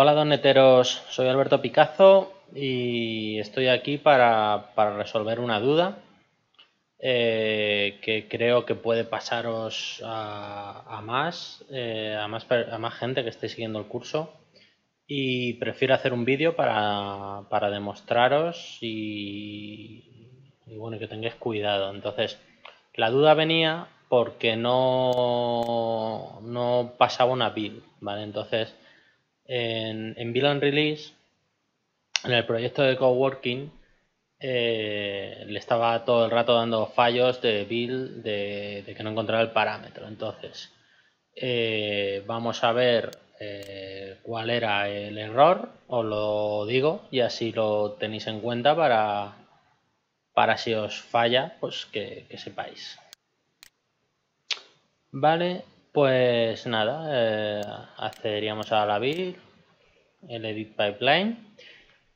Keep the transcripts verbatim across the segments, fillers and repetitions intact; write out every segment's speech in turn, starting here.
Hola doneteros, soy Alberto Picazo y estoy aquí para, para resolver una duda eh, que creo que puede pasaros a, a, más, eh, a, más, a más gente que esté siguiendo el curso, y prefiero hacer un vídeo para, para demostraros y, y bueno, que tengáis cuidado. Entonces, la duda venía porque no, no pasaba una build, ¿vale? Entonces, En, en Build and Release, en el proyecto de Coworking, eh, le estaba todo el rato dando fallos de build, de, de que no encontraba el parámetro. Entonces, eh, vamos a ver eh, cuál era el error, os lo digo, y así lo tenéis en cuenta para, para si os falla, pues que, que sepáis. Vale. Pues nada, eh, accederíamos a la build, el edit pipeline,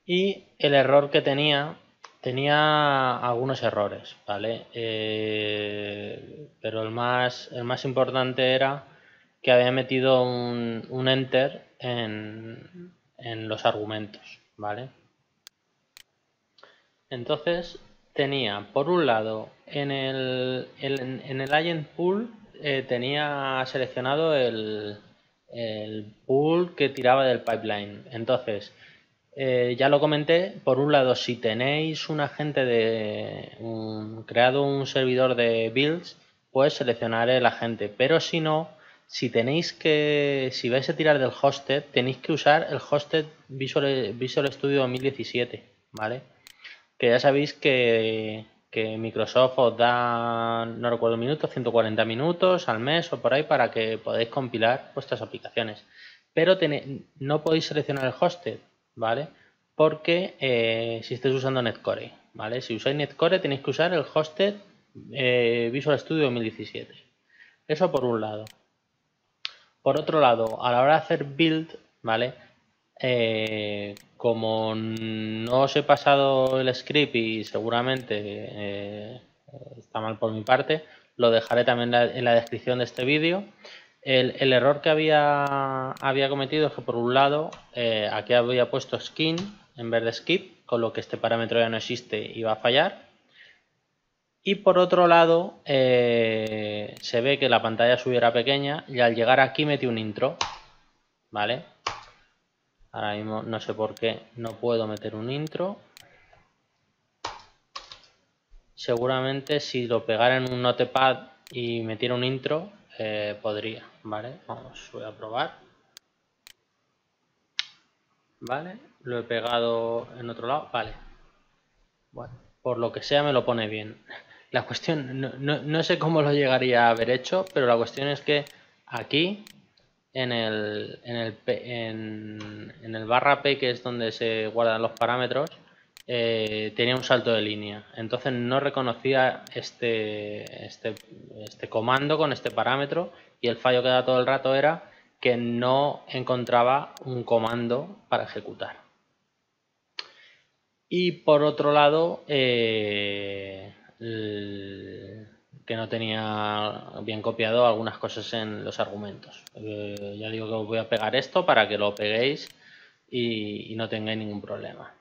y el error que tenía, tenía algunos errores, ¿vale? Eh, pero el más, el más importante era que había metido un, un enter en, en los argumentos, ¿vale? Entonces tenía, por un lado, en el, en, en el agent pool, Eh, tenía seleccionado el, el pool que tiraba del pipeline. Entonces, eh, ya lo comenté, por un lado, si tenéis un agente de un, creado un servidor de builds, pues seleccionar el agente, pero si no, si tenéis que, si vais a tirar del hosted, tenéis que usar el hosted Visual, Visual Studio dos mil diecisiete, ¿vale? Que ya sabéis que que Microsoft os da, no recuerdo minutos, ciento cuarenta minutos al mes o por ahí para que podáis compilar vuestras aplicaciones. Pero tenéis, no podéis seleccionar el hosted, ¿vale? Porque eh, si estáis usando .Net Core, ¿vale? Si usáis .Net Core tenéis que usar el hosted eh, Visual Studio dos mil diecisiete. Eso por un lado. Por otro lado, a la hora de hacer build, ¿vale? Eh, como no os he pasado el script y seguramente eh, está mal por mi parte, lo dejaré también en la descripción de este vídeo. El, el error que había, había cometido es que, por un lado, eh, aquí había puesto skin en vez de skip, con lo que este parámetro ya no existe y va a fallar. Y por otro lado, eh, se ve que la pantalla suya era pequeña y al llegar aquí metí un intro, ¿vale? Ahora mismo no sé por qué no puedo meter un intro. Seguramente si lo pegara en un notepad y metiera un intro, eh, podría, ¿vale? Vamos, voy a probar. Vale, lo he pegado en otro lado, vale. Bueno, por lo que sea me lo pone bien. La cuestión, no, no, no sé cómo lo llegaría a haber hecho, pero la cuestión es que aquí, En el, en, el, en, en el barra P, que es donde se guardan los parámetros, eh, tenía un salto de línea. Entonces no reconocía este, este, este comando con este parámetro, y el fallo que da todo el rato era que no encontraba un comando para ejecutar. Y por otro lado, eh, el, que no tenía bien copiado algunas cosas en los argumentos. Eh, ya digo que os voy a pegar esto para que lo peguéis y, y no tengáis ningún problema.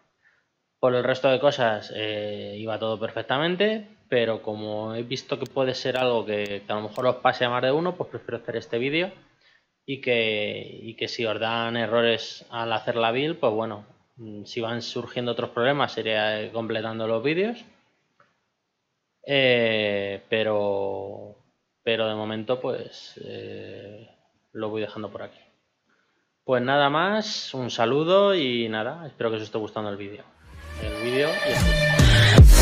Por el resto de cosas eh, iba todo perfectamente, pero como he visto que puede ser algo que, que a lo mejor os pase a más de uno, pues prefiero hacer este vídeo y que, y que si os dan errores al hacer la build, pues bueno, si van surgiendo otros problemas, iré completando los vídeos. Eh, pero, pero de momento pues eh, lo voy dejando por aquí. Pues nada más, un saludo y nada, espero que os esté gustando el vídeo. El vídeo y así.